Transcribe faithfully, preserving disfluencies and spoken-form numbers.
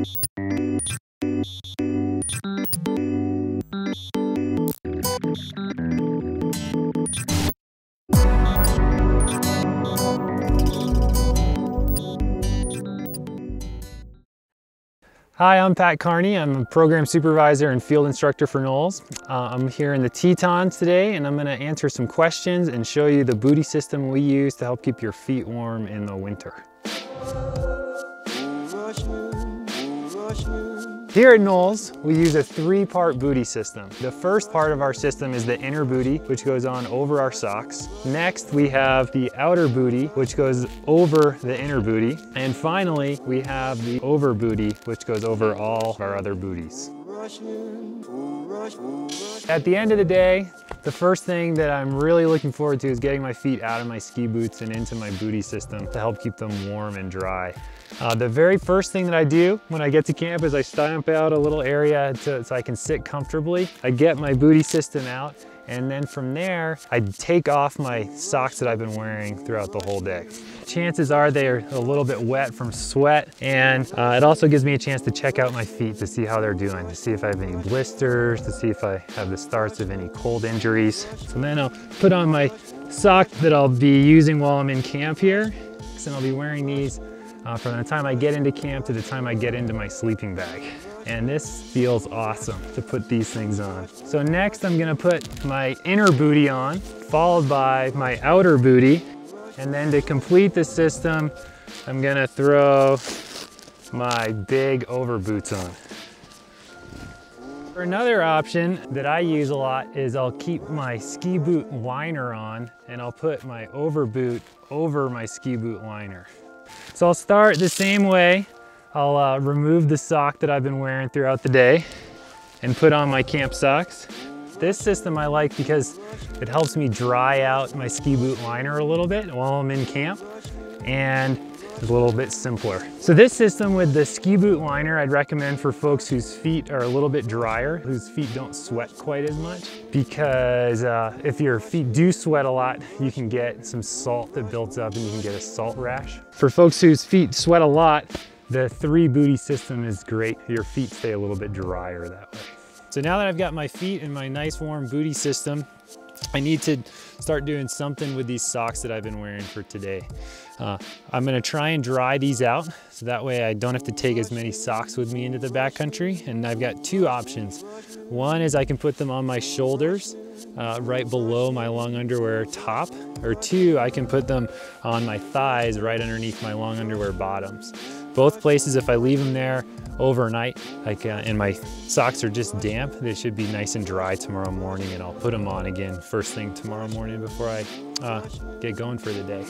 Hi, I'm Pat Kearney. I'm a program supervisor and field instructor for NOLS. Uh, I'm here in the Tetons today, and I'm going to answer some questions and show you the bootie system we use to help keep your feet warm in the winter. Here at NOLS, we use a three-part bootie system. The first part of our system is the inner bootie, which goes on over our socks. Next, we have the outer bootie, which goes over the inner bootie. And finally, we have the over bootie, which goes over all of our other booties. At the end of the day, the first thing that I'm really looking forward to is getting my feet out of my ski boots and into my bootie system to help keep them warm and dry. Uh, the very first thing that I do when I get to camp is I stomp out a little area to, so I can sit comfortably. I get my bootie system out, and then from there, I take off my socks that I've been wearing throughout the whole day. Chances are they are a little bit wet from sweat, and uh, it also gives me a chance to check out my feet to see how they're doing, to see if I have any blisters, to see if I have the starts of any cold injuries. So then I'll put on my sock that I'll be using while I'm in camp here, and I'll be wearing these Uh, from the time I get into camp to the time I get into my sleeping bag. And this feels awesome to put these things on. So next I'm gonna put my inner bootie on, followed by my outer bootie. And then to complete the system, I'm gonna throw my big over boots on. Another option that I use a lot is I'll keep my ski boot liner on, and I'll put my over boot over my ski boot liner. So I'll start the same way. I'll uh, remove the sock that I've been wearing throughout the day and put on my camp socks. This system I like because it helps me dry out my ski boot liner a little bit while I'm in camp, and it's a little bit simpler. So this system with the ski boot liner I'd recommend for folks whose feet are a little bit drier, whose feet don't sweat quite as much, because uh, if your feet do sweat a lot, you can get some salt that builds up and you can get a salt rash. For folks whose feet sweat a lot, the three bootie system is great. Your feet stay a little bit drier that way. So now that I've got my feet in my nice warm bootie system, I need to start doing something with these socks that I've been wearing for today. Uh, I'm gonna try and dry these out so that way I don't have to take as many socks with me into the backcountry. And I've got two options. One is I can put them on my shoulders, uh, right below my long underwear top, or two, I can put them on my thighs right underneath my long underwear bottoms. Both places, if I leave them there overnight, like, uh, and my socks are just damp, they should be nice and dry tomorrow morning, and I'll put them on again first thing tomorrow morning before I uh, get going for the day.